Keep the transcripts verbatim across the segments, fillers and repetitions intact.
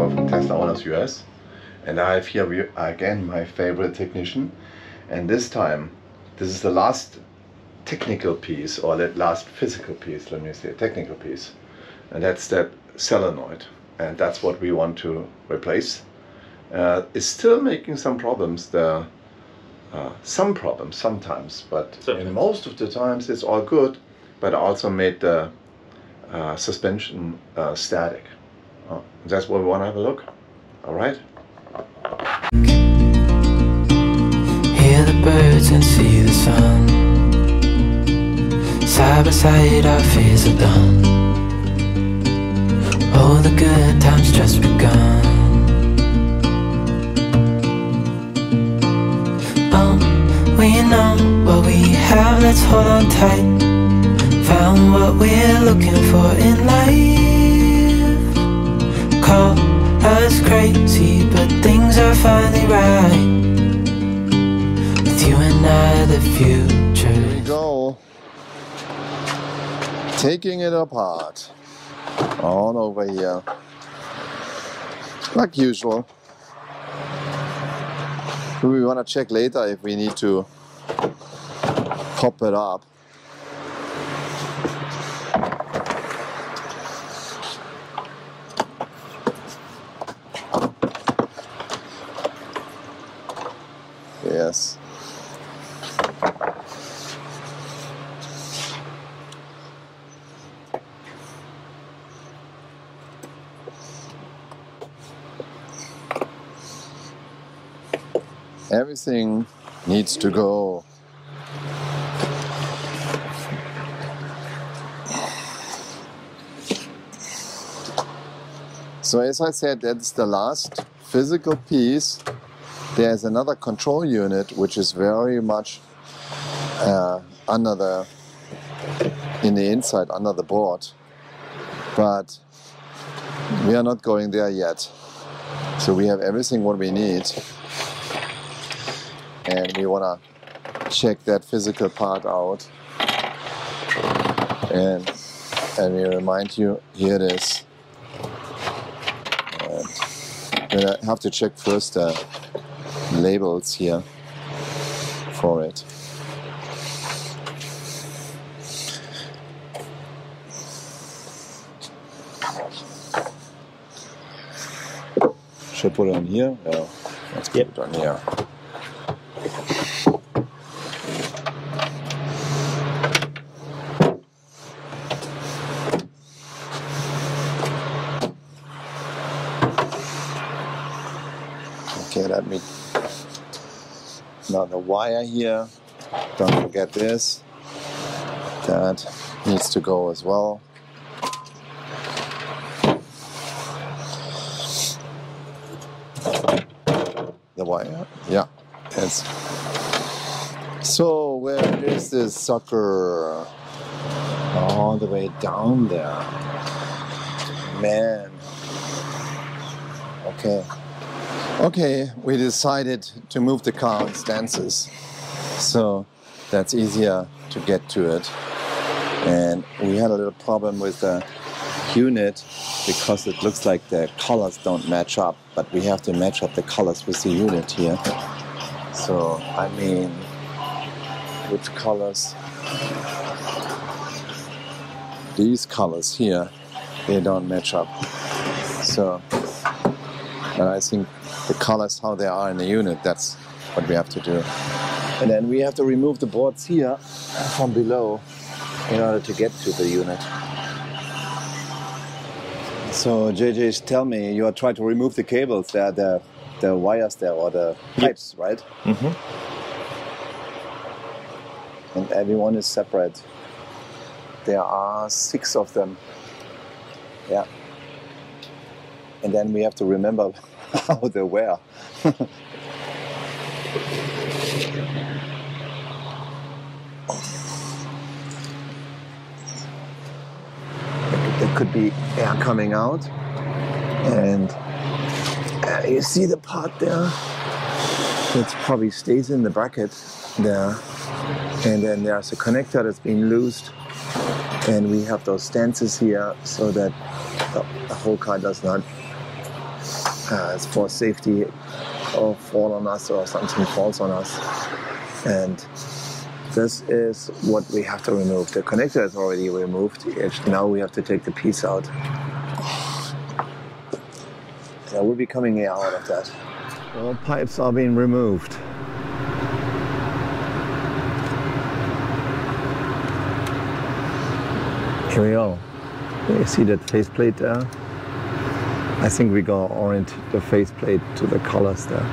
one from Tesla out of U S. And I have here again my favorite technician, and this time this is the last technical piece, or that last physical piece, let me say a technical piece, and that's that solenoid, and that's what we want to replace. Uh, it's still making some problems there, uh, some problems sometimes, but sometimes. In most of the times it's all good, but I also made the uh, suspension uh, static. Uh, that's what we want to have a look. All right. Hear the birds and see the sun. Side by side our fears are done. All the good times just begun. Oh, we know what we have, let's hold on tight. Found what we're looking for in life. Call us crazy, but things are finally right. With you and I, the future. Here we go. Taking it apart. All over here. Like usual. We want to check later if we need to pop it up. Yes. Everything needs to go. So as I said, that's the last physical piece. There's another control unit which is very much uh, under the, in the inside, under the board. But we are not going there yet. So we have everything what we need. And we want to check that physical part out. And let me remind you, here it is. And I have to check first the labels here for it. Should I put it on here? Yeah, let's put yep. it on here. Okay, let me, another wire here, don't forget this, that needs to go as well. The wire, yeah, yes. So where is this sucker? All the way down there, man. Okay. Okay, we decided to move the car in stances, so that's easier to get to it. And we had a little problem with the unit because it looks like the colors don't match up, but we have to match up the colors with the unit here. So, I mean, which colors? These colors here, they don't match up. So, and I think the colors, how they are in the unit, that's what we have to do. And then we have to remove the boards here from below in order to get to the unit. So J J, tell me, you are trying to remove the cables there, the, the wires there, or the pipes, yep. right? Mm-hmm. And everyone is separate. There are six of them. Yeah. And then we have to remember how they were. There could be air coming out, and uh, you see the part there that probably stays in the bracket there, and then there's a connector that's been loosed, and we have those stances here so that the whole car does not uh, it's for safety or fall on us or something falls on us. And this is what we have to remove. The connector is already removed. Now we have to take the piece out. There will be coming air out of that. All pipes are being removed. Here we go. You see that faceplate there? I think we're gonna orient the faceplate to the colors there.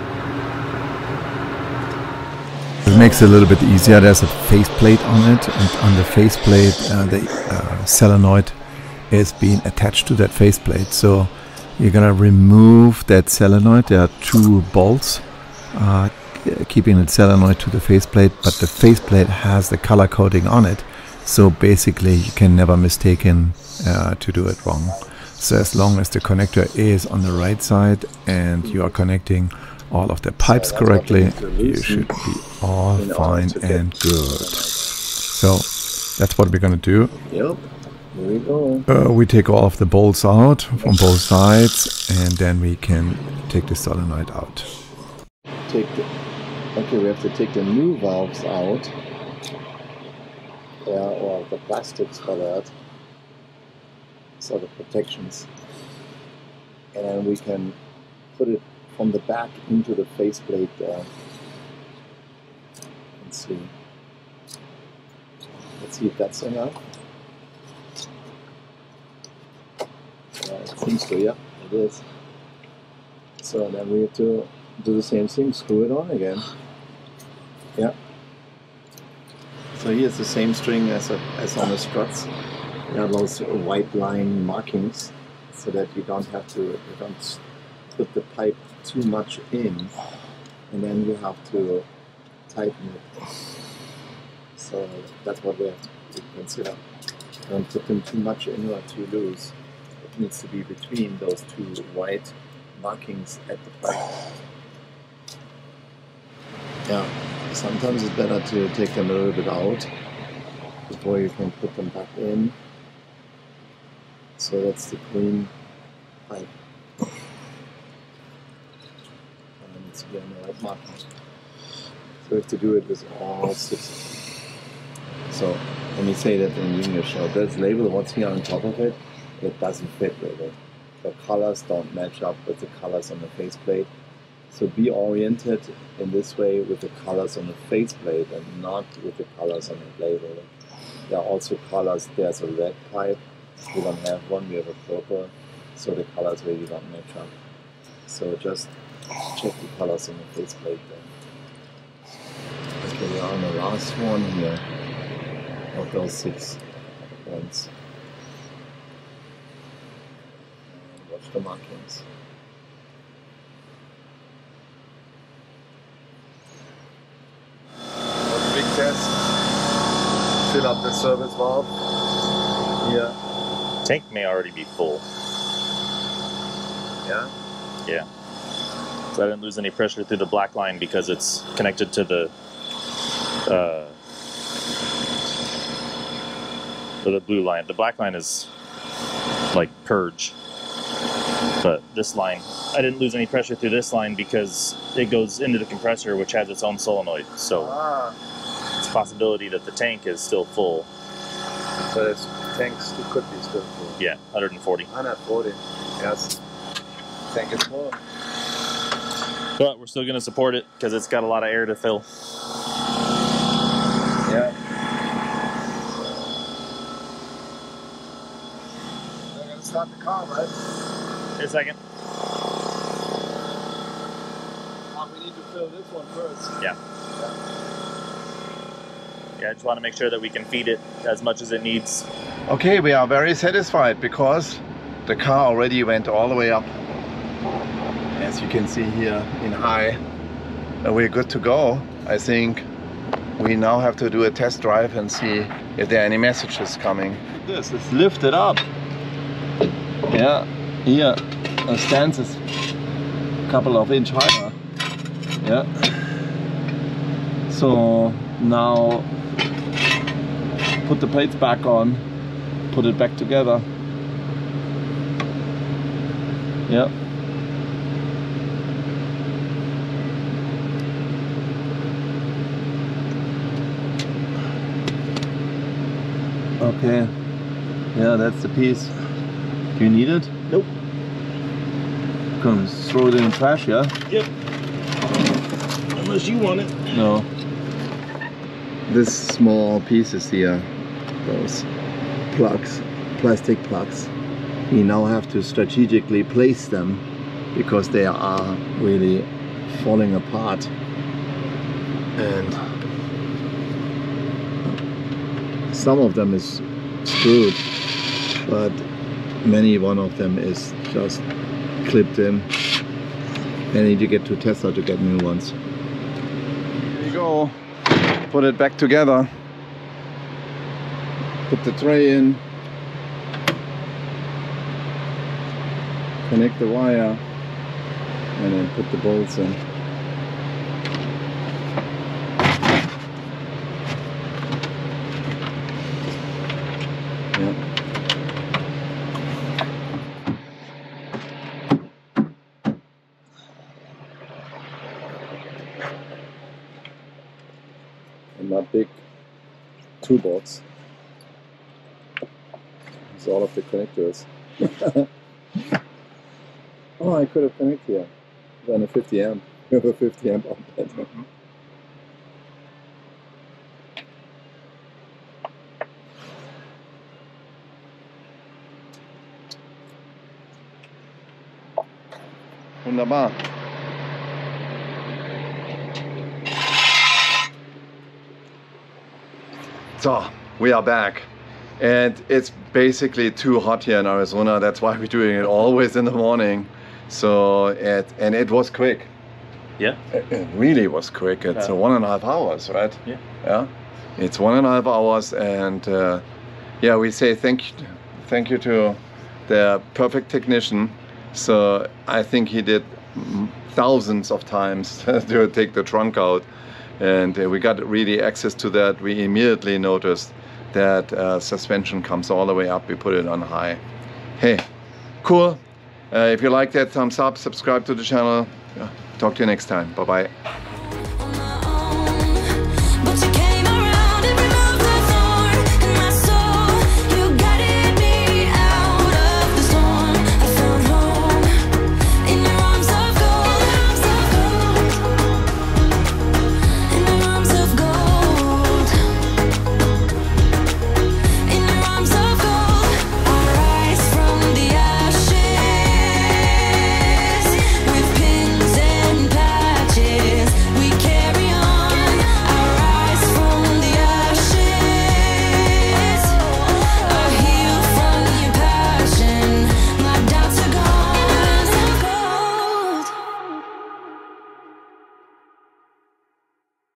It makes it a little bit easier. There's a faceplate on it, and on the faceplate, uh, the uh, solenoid is being attached to that faceplate. So you're gonna remove that solenoid. There are two bolts uh, keeping the solenoid to the faceplate, but the faceplate has the color coding on it. So basically, you can never mistake him uh, to do it wrong. So as long as the connector is on the right side and you are connecting all of the pipes correctly, you should be all fine and good. So that's what we're gonna do. Yep. Here we go. Uh, we take all of the bolts out from both sides, and then we can take the solenoid out. Take the, okay, we have to take the new valves out. Yeah, or the plastics for that, so the protections, and then we can put it from the back into the faceplate there. Let's see. Let's see if that's enough. Yeah, it seems to, yeah, it is. So then we have to do the same thing, screw it on again. Yeah. So here's the same string as, a, as on the struts. There are those white line markings, so that you don't have to you don't put the pipe too much in, and then you have to tighten it. So that's what we have to consider. Don't put them too much in or too loose. It needs to be between those two white markings at the pipe. Yeah. Sometimes it's better to take them a little bit out before you can put them back in. So that's the clean pipe. And it's again the right mark. So we have to do it with all six. So let me say that in English. So this label, what's here on top of it, it doesn't fit with it. The colors don't match up with the colors on the faceplate. So be oriented in this way with the colors on the faceplate and not with the colors on the label. There are also colors. There's a red pipe. We don't have one. We have a purple. So the colors really don't match up. So just check the colors on the faceplate then. Okay, we are on the last one here of those six ones. And watch the markings. Test, fill up the service valve here. Tank may already be full. Yeah? Yeah. So I didn't lose any pressure through the black line because it's connected to the uh, or the blue line. The black line is like purge. But this line, I didn't lose any pressure through this line because it goes into the compressor, which has its own solenoid. So. Ah. It's a possibility that the tank is still full. So it's, tanks could be still full. Yeah, one hundred forty. one hundred forty, yes. Tank is full. But we're still going to support it because it's got a lot of air to fill. Yeah. They're going to start the car, right? Wait a second. Oh, we need to fill this one first. Yeah. yeah. Yeah, I just want to make sure that we can feed it as much as it needs. Okay, we are very satisfied because the car already went all the way up. As you can see here in high, we're good to go. I think we now have to do a test drive and see if there are any messages coming. This is lifted up. Yeah, here the stance is a couple of inch higher. Yeah. So now put the plates back on, put it back together. Yeah. Okay. Yeah, that's the piece. Do you need it? Nope. Come throw it in the trash, yeah? Yep. Unless you want it. No. This small piece is the uh, those plugs, plastic plugs. You now have to strategically place them because they are really falling apart. And some of them is screwed, but many one of them is just clipped in. I need to get to Tesla to get new ones. Here you go. Put it back together. Put the tray in. Connect the wire and then put the bolts in. Toolbox. It's all of the connectors. Oh, I could have connected here. Then a fifty amp. We have a fifty amp outlet. Mm-hmm. Wunderbar. So, we are back, and it's basically too hot here in Arizona. That's why we're doing it always in the morning. So, it, and it was quick. Yeah. It, it really was quick. It's uh, one and a half hours, right? Yeah. Yeah. It's one and a half hours, and uh, yeah, we say thank, thank you to the perfect technician. So, I think he did thousands of times to take the trunk out. And uh, we got really access to that. We immediately noticed that uh, suspension comes all the way up. We put it on high. Hey, cool. Uh, if you like that, thumbs up, subscribe to the channel. Yeah. Talk to you next time. Bye-bye.